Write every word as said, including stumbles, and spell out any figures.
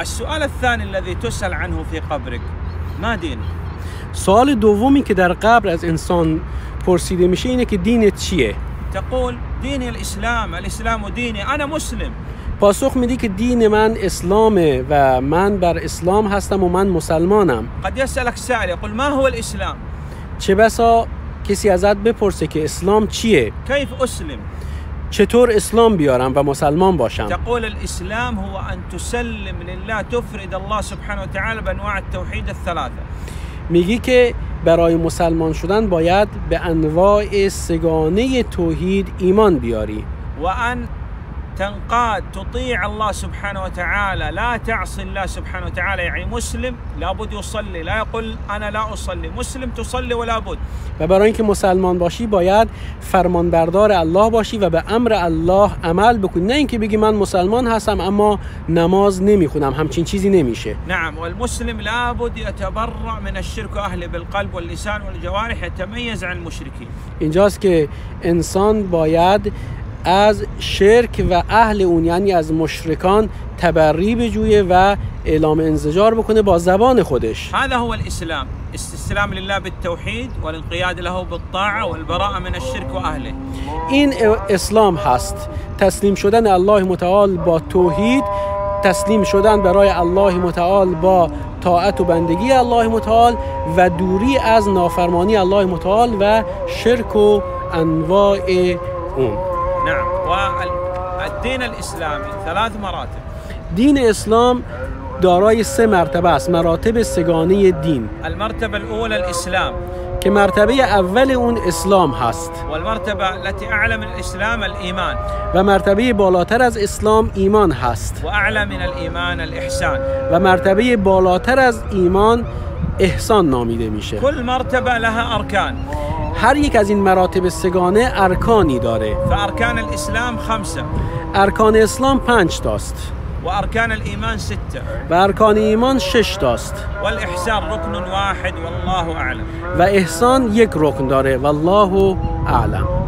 السؤال الثاني الذي تسأل عنه في قبرك ما دينك؟ سؤال دومی که در قبر از انسان پرسیده میشه اینه که دینت چیه؟ تقول دین الاسلام، الاسلام دینی، انا مسلم. پاسخ میدی که دین من اسلامه و من بر اسلام هستم و من مسلمانم. قد يسألك سائل يقول ما هو الاسلام؟ چه بسا کسی ازت بپرسه که اسلام چیه؟ كيف اسلم؟ چطور اسلام بیارم و مسلمان باشم؟ تقول الاسلام هو ان تسلم لله تفرد الله سبحانه وتعالى بانواع التوحيد الثلاثه. میگی که برای مسلمان شدن باید به انواع سگانه توحید ایمان بیاری و ان تنقاد تطیع الله سبحانه وتعالى لا تعصي الله سبحانه وتعالى يعني مسلم لابد يصلي لا يقول انا لا اصلي مسلم تصلي ولا بد. و برای اینکه مسلمان باشی باید فرمانبردار الله باشی و به امر الله عمل بکنی، نه اینکه بگی من مسلمان هستم اما نماز نمیخونم، همچین چیزی نمیشه. نعم والمسلم لابد يتبرأ من الشرك اهل بالقلب واللسان والجوارح يتميز عن المشركين. اینجاست که انسان باید از شرک و اهل اون یعنی از مشرکان تبری بجویه و اعلام انزجار بکنه با زبان خودش. هذا هو الاسلام، استسلام لله بالتوحید والانقیاد له بالطاعه والبراءه من الشرك و اهله. این اسلام هست، تسلیم شدن الله متعال با توحید، تسلیم شدن برای الله متعال با طاعت و بندگی الله متعال و دوری از نافرمانی الله متعال و شرک و انواع اون. نعم والدين الاسلامي ثلاث مراتب. دین اسلام دارای سه مرتبه است، مراتب سگانه دین. المرتبه الاولى الاسلام که مرتبه اول اون اسلام هست. والمرتبه التي اعلى من الاسلام الايمان و مرتبه بالاتر از اسلام ایمان هست. واعلى من الايمان الاحسان و مرتبه بالاتر از ایمان احسان نامیده میشه. كل مرتبه لها ارکان، هر یک از این مراتب سگانه ارکانی داره. فارکان الاسلام خمسه، ارکان اسلام پنج تاست. و ارکان الایمان سته، و ارکان ایمان شش تاست. و الاحسان رکن واحد والله اعلم، و احسان یک رکن داره والله اعلم.